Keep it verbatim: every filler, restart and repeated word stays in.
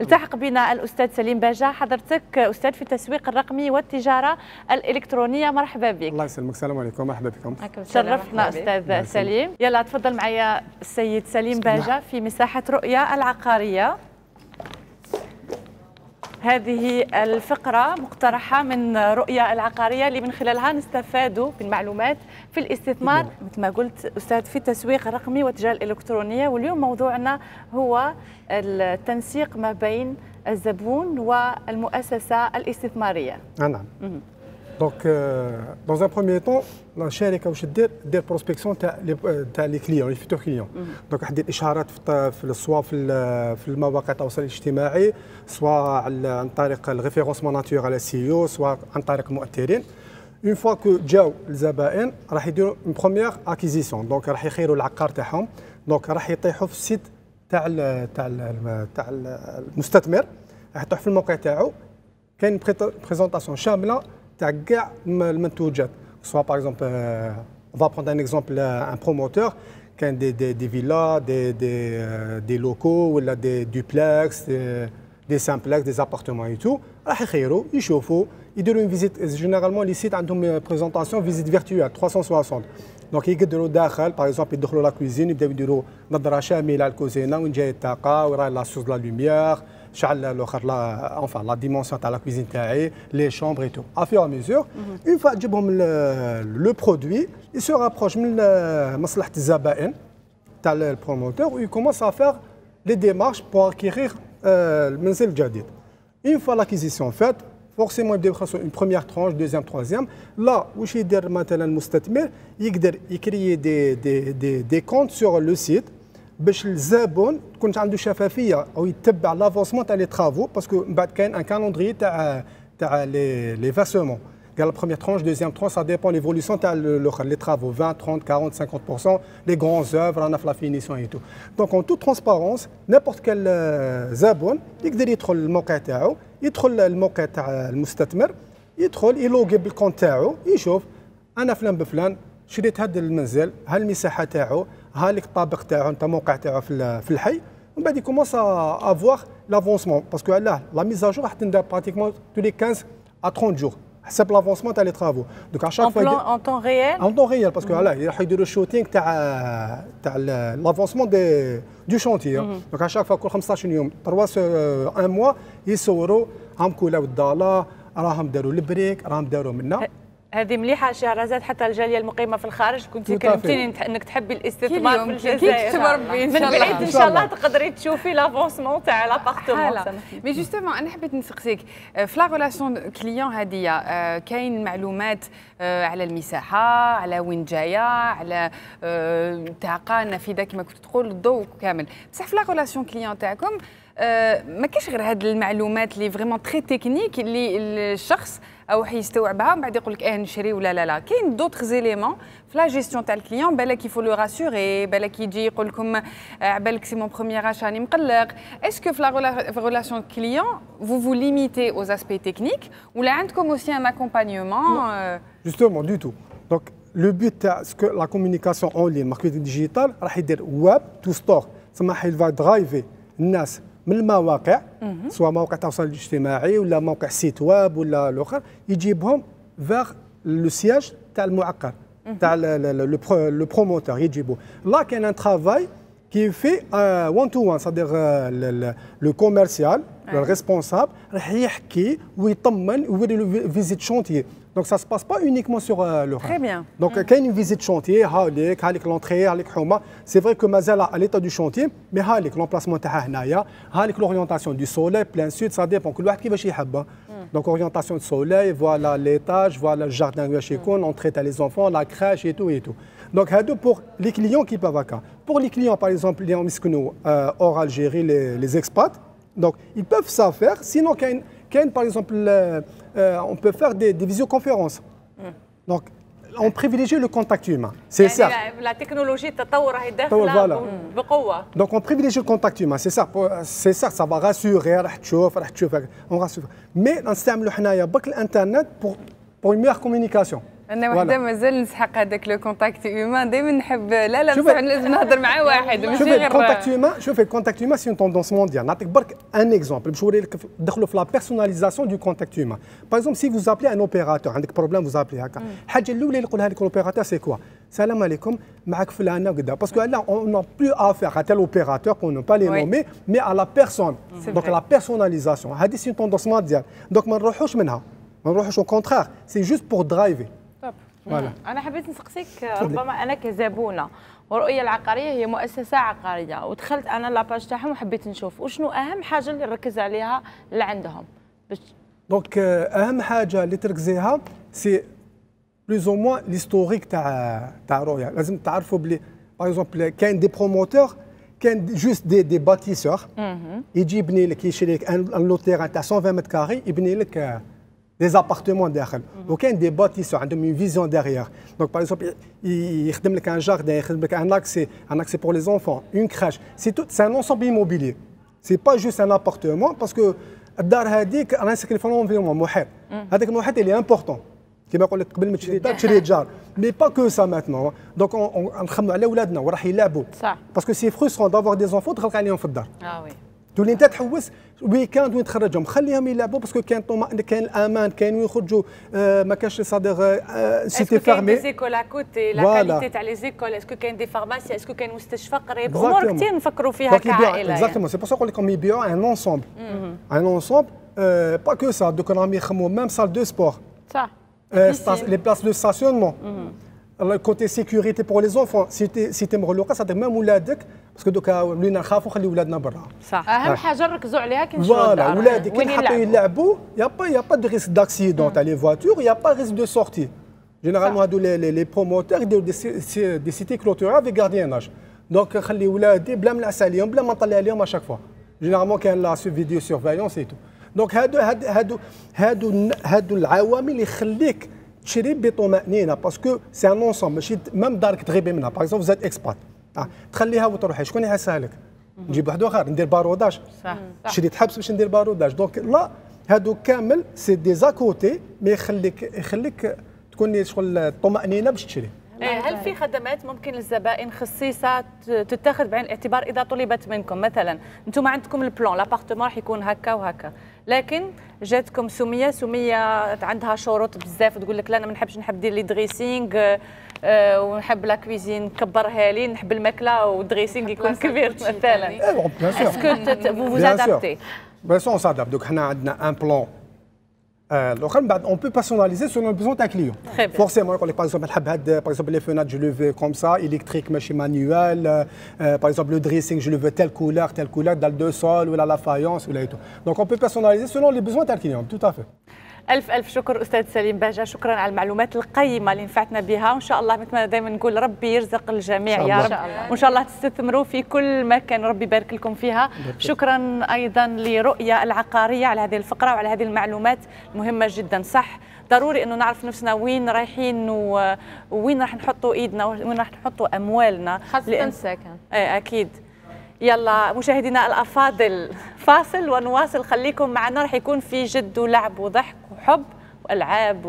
التحق بنا الأستاذ سليم باجا، حضرتك أستاذ في التسويق الرقمي والتجارة الإلكترونية، مرحبا بك. الله يسلمك، السلام عليكم، مرحبا بكم. شرفتنا أستاذ سليم. يلا تفضل معايا السيد سليم باجا في مساحة رؤية العقارية. هذه الفقرة مقترحة من رؤية العقارية اللي من خلالها نستفادوا من معلومات في الاستثمار مثل ما قلت أستاذ في التسويق الرقمي والتجارة الإلكترونية. واليوم موضوعنا هو التنسيق ما بين الزبون والمؤسسة الاستثمارية. نعم. دونك دون ان بروميير طون الشركه واش دير دير بروسبكسيون تاع تاع لي كليون لي فيتور كليون. دونك حدير اشارات في سوا في في المواقع التواصل الاجتماعي، سواء عن طريق الريفيرونسمون ناتورال سيو، سواء عن طريق مؤثرين. اون فوا كو جاو الزبائن راح يديروا اون بروميير اكيزيسيون، دونك راح يخيروا العقار تاعهم، دونك راح يطيحوا في السيت تاع تاع تاع المستثمر، راح يطيحوا في الموقع تاعو. كاين بريزونطاسيون شامله تاع كاع المنتوجات، سواء باغ اكزومبل on va prendre un exemple un promoteur كاين دي دي دي فيلا دي دي دي لوكو ولا دي دوبلاكس دي سامبلاكس دي ابارتمون اي تو، راح يخيروا يشوفوا يديروا اون فيزيت. جينيرالمون لي سيت عندهم بريزونطاسيون فيزيت فيرتوال ثلاث مية وستين، دونك يقدروا داخل باغ اكزومبل يدخلوا لا كويزين يبداو يديروا نظره شامله على الكوزينه، وين جايه الطاقه، وين راه لا سورس لا لوميير، شعل لوخر لا اونفا لا ديمونسيون تاع لا كويزين تاعي، لي شومبر اي تو. افيور ميزور اون فوا تجيبهم لو برودوي اي سو رابروش من مصلحه الزبائن تاع البروموتور و يكومونس افير لي ديمارش بور اكيغيغ المنزل الجديد. اون فوا لاكيزيسيون فات فورسيمون يبداو يخلصوا اون بروميير ترونش دوزيام تروازيام. لا واش يدير مثلا المستثمر يقدر يكريي دي دي دي دي كونت سور لو سيت باش الزبون تكون عنده شفافيه او يتبع لافونسمون تاع لي ترافو، باسكو من بعد كاين ان كالوندري تاع تاع لي لي فاسمون قال لا بروميير ترونش دوزيام ترونش. سا ديبون ليفوليسيون تاع لوخر لي ترافو عشرين ثلاثين أربعين خمسين بالمية لي غران زوفر رانا في لا فينيسيون اي تو. دونك اون توت ترونسبارونس نابورت كال زبون يقدر يدخل الموقع تاعو، يدخل الموقع تاع المستثمر، يدخل يلوغي بالكونت تاعو، يشوف انا فلان بفلان شريت هذا المنزل، ها المساحه تاعو، ها ليك الطابق تاعو نتا موقع تاعو في الحي، ومن بعد يكومونس افواغ لافونسمون، باسكو علاه لا ميزاجور راح تندار براتيكمون تولي خمسة عشر إلى ثلاثين جور حسب لافونسمون تاع لي ترافو. دونك على شاك فوا اون طون ريال اون طون ريال، باسكو علاه راح يديروا الشوتينغ تاع تاع لافونسمون دي دو شونتيي. دونك على شاك فوا كل خمسطاش يوم ثلاثة ان موا يصوروا راهم كولاو الداله، راهم داروا البريك، راهم داروا منا. هذه مليحه شهرزاد حتى الجاليه المقيمه في الخارج. كنت كلمتيني انك تحبي الاستثمار في الجزائر، من بعيد ان شاء الله تقدري تشوفي لافونسمون تاع لابارتمون. مي جوستومون انا حبيت نسقسيك في لا ريلاسيون كليون هذه، كاين معلومات على المساحه، على وين جايه، على الطاقه النافذه كما كنت تقول، الضوء كامل، بصح في لا ريلاسيون كليون تاعكم ما كاينش غير هاد المعلومات اللي فريمون تري تكنيك اللي الشخص او حيستوعبها ومن بعد يقول لك اه نشري ولا لا لا. كاين دوطغ زيليمون في لا جيستيون تاع الكليون، بالك يفو لو راسوري، بالك يجي يقول لكم عبالك سي مون بروميير اش راني مقلق. اسكو في لا ريلاسيون كليون فو فو ليميتي اوز اسبي تكنيك ولا عندكم اوسي ان اكومبانيومون؟ جوستومون دو تو. دونك لو بوت تاع سكو لا كومونيكاسيون اون لين ماركتينغ ديجيتال راح يدير ويب تو ستور، تسمى حيل فا درايفي الناس من المواقع سواء موقع التواصل الاجتماعي ولا موقع سيت ويب ولا الاخر، يجيبهم فيغ لو سياج تاع المعقر تاع لو بروموتور يجيبوه. لا كاين ان ترافاي كي في وان تو وان، سادير لو كوميرسيال الريسبونسابل راح يحكي ويطمن ويوري له فيزيت شونتيي. دونك سا سباس با اونيكمون سور لو تري بيان. دونك كاين فيزيت شونتيي، هاليك هاليك لونتري، هاليك حومه، سي فري كو مازال على ليتا دو شونتيي، مي هاليك لومبلاسمون تاعها هنايا، هاليك لوريونتاسيون دو سولي بلان سود، سا ديبون كل واحد كيفاش يحبها. دونك اوريونتاسيون دو سولي، فوالا ليتاج، فوالا الجاردان واش يكون، لونتري تاع لي زونفون، لا كراش اي تو اي تو. دونك هادو بور لي كليون كي باف هكا. بور لي كليون باغ اكزومبل اللي راهم يسكنوا اور الجيري لي زيكسبات، دونك ils peuvent ça faire. Sinon كاين كاين باغ اكزومبل on peut faire des des visioconférences. Donc on privilégie le contact humain. C'est ça. La technologie تطور راهي داخله بقوه. Donc on privilégie le contact humain. C'est ça. C'est ça. Ça va rassurer. راح تشوف راح تشوف on rassure. Mais نستعملوا حنايا برك الانترنت pour pour une meilleure communication. انا وحده مازال نسحق هذاك لو كونتاكت هيومان دائما نحب لا لا نسحق لازم نهضر مع واحد ماشي غير الكونتاكت هيومان. شوفي الكونتاكت هيومان سي اون توندونس مونديال. نعطيك برك ان اكزومبل باش نوريلك ندخلوا في لا بيرسوناليزاسيون دو كونتاكت هيومان. باغ اكزومبل سي فوز ابلي ان اوبيراتور عندك بروبليم فوز ابلي هكا، الحاجه الاولى اللي يقولها لك الاوبيراتور سي كوا؟ السلام عليكم معك فلانه وكذا، باسكو لا اون ا بلو افير ا تيل اوبيراتور بور نو با لي نومي مي ا لا بيرسون. دونك لا بيرسوناليزاسيون هذه سي اون توندونس مونديال، دونك ما نروحوش منها ما نروحوش او كونترير سي جوست بور درايفي. أنا حبيت نسقسيك ربما أنا كزبونة ورؤية العقارية هي مؤسسة عقارية ودخلت أنا لاباج تاعهم وحبيت نشوف وشنو أهم حاجة اللي نركز عليها اللي عندهم. دونك أهم حاجة اللي تركزيها سي بلوز أو موان ليستوريك تاع تاع رؤية. لازم تعرفوا بلي باغ اكزومبل كاين دي بروموتور كان جوست دي دي باتيسور يجي يبني لك يشري لك ان لو تيران تاع مية وعشرين متر كاري يبني لك des appartements داخل، وكاين دي باتيسور عندهم اون فيزيون داغييغ، دونك باغ اكزومبل يخدم لك ان جاردان، يخدم لك ان اكسي، ان اكسي بور لي زونفون، اون كراش، سي تو سي ان انسومبل ايموبيلي، سي با جوست ان ابارتمون باسكو الدار هذيك راهي ساكنه في لونفيرومون محيط، هذاك المحيط اللي امبورتون، كيما نقول لك قبل ما تشري دار تشري جار، مي با كو سا ماتنون، دونك نخمو على ولادنا وراح يلعبوا، باسكو سي فروسترون دافوار دي زونفون تغلق عليهم في الدار. اه وي. تولي انت تحوس ويكاند وين تخرجهم خليهم يلعبوا باسكو كاين كاين الامان كاين وين يخرجوا آه ما كانش صادق آه سيتي فارمي. اسكو كاين ديزيكول ا كوتي لا كاليتي تاع ليزيكول اسكو كاين دي فارماسي اسكو كاين مستشفى قريب امور كثير نفكروا فيها كعائله. اكزاكتومون سي بور سا نقول لكم يبيعوا ان اونسومبل ان اونسومبل با كو سا دوك راهم يخموا ميم سال دو سبور صح لي بلاص دو ستاسيونمون كوتي سيكوريتي بور لي زونفون سيتي سيتي مغلوقه صادق ميم ولادك باسكو دوكا ولينا نخافوا نخلي ولادنا برا. صح اهم حاجه نركزوا عليها كي نشوفوا فوالا ولادي كي نحطوا يلعبوا يا با يا با دو ريسك داكسيدون تاع لي فواتور يا با ريسك دو سورتي جينيرالمون هادو لي لي بروموتور يديروا دي دي سيتي كلوتورا في غاردياناج دونك خلي ولادي بلا ما نعس عليهم بلا ما نطلع عليهم اشاك فوا جينيرالمون كاين لا فيديو سيرفايونس اي تو دونك هادو هادو هادو هادو العوامل اللي يخليك تشري بطمأنينة باسكو سي ان اونسومبل ماشي ميم دارك تغيبي منها. باغ اكزومبل زاد اكسبات آه. تخليها وتروحي شكون يحسها لك؟ نجيب واحد اخر ندير باروداج صح شريت حبس باش ندير باروداج دونك لا هادو كامل سي دي زاكوتي مي يخليك يخليك تكوني شغل الطمأنينة باش تشري. هل في خدمات ممكن للزبائن خصيصه تتخذ بعين الاعتبار اذا طلبت منكم؟ مثلا انتم عندكم البلان لابارتمون راح يكون هكا وهكا لكن جاتكم سميه سميه عندها شروط بزاف تقول لك لا انا ما نحبش نحب ندير لي دريسينغ ونحب لا كويزين كبرها لي نحب الماكله ودريسينغ يكون كبير مثلا اسكو فوز ادابتي؟ بيان سور ساداب دوك حنا عندنا ان بلان on peut personnaliser selon le besoin d'un client. Forcément, par exemple, par exemple, les fenêtres, je le veux comme ça, électrique, machine manuelle, euh, par exemple, le dressing, je le veux telle couleur, telle couleur, dans le deux sol, ou là, la faïence, ou là et tout. Donc, on peut personnaliser selon les besoins d'un client, tout à fait. ألف ألف شكر أستاذ سليم باجا، شكرا على المعلومات القيمة اللي نفعتنا بها وإن شاء الله مثل ما دائما نقول ربي يرزق الجميع يا رب وإن شاء الله تستثمروا في كل مكان ربي يبارك لكم فيها. شكرا أيضا لرؤية العقارية على هذه الفقرة وعلى هذه المعلومات المهمة جدا. صح ضروري انه نعرف نفسنا وين رايحين ووين راح نحطوا ايدنا وين راح نحطوا اموالنا خاصة السكن. اي اكيد. يلا مشاهدينا الافاضل فاصل ونواصل، خليكم معنا راح يكون في جد ولعب وضحك وحب والعاب